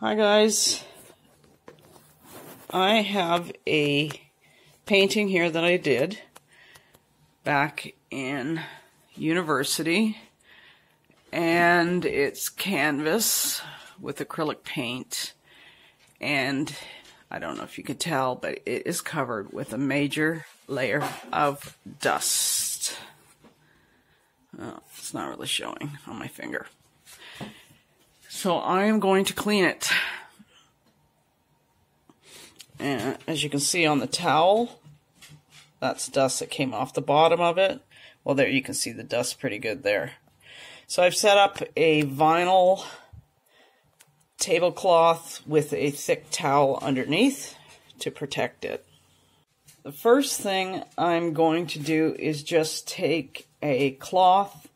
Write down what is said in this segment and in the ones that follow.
Hi guys, I have a painting here that I did back in university, and it's canvas with acrylic paint, and I don't know if you could tell, but it is covered with a major layer of dust. Oh, it's not really showing on my finger. So I am going to clean it. And as you can see on the towel, that's dust that came off the bottom of it. Well, there you can see the dust pretty good there. So I've set up a vinyl tablecloth with a thick towel underneath to protect it. The first thing I'm going to do is just take a cloth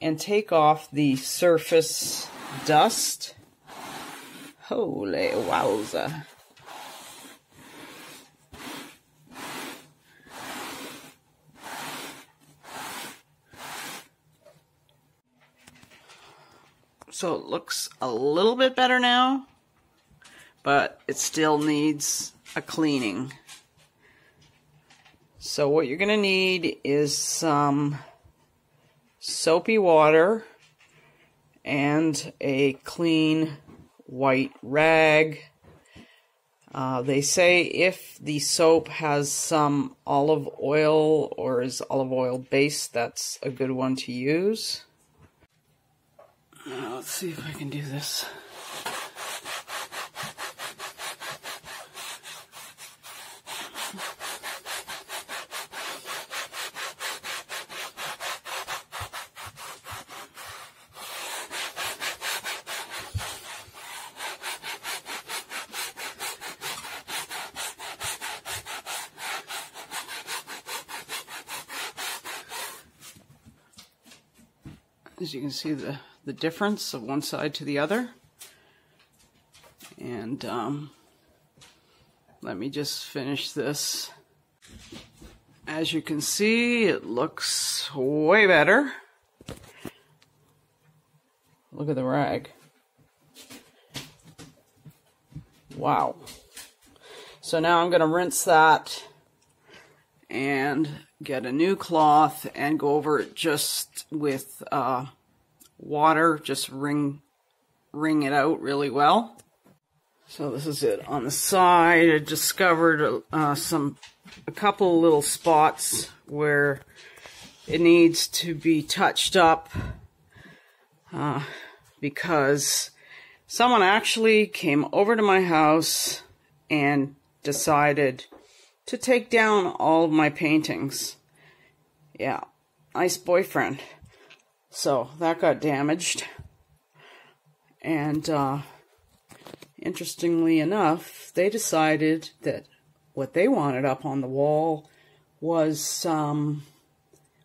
and take off the surface dust. Holy wowza. So it looks a little bit better now, but it still needs a cleaning. So what you're going to need is some soapy water and a clean white rag. They say if the soap has some olive oil or is olive oil based, that's a good one to use. Now, let's see if I can do this. As you can see, the difference of one side to the other. And let me just finish this. As you can see, it looks way better. Look at the rag. Wow. So now I'm going to rinse that and get a new cloth and go over it just with water, just wring it out really well. So this is it on the side. I discovered a couple little spots where it needs to be touched up because someone actually came over to my house and decided to take down all of my paintings. Yeah, nice boyfriend. So that got damaged. And interestingly enough, they decided that what they wanted up on the wall was some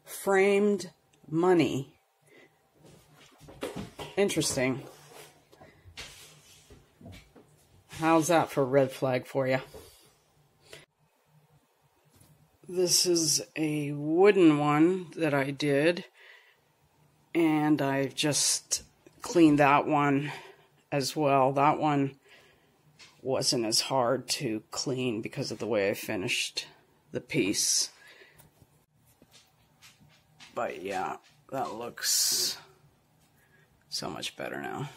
framed money. Interesting. How's that for a red flag for you? This is a wooden one that I did, and I've just cleaned that one as well. That one wasn't as hard to clean because of the way I finished the piece. But yeah, that looks so much better now.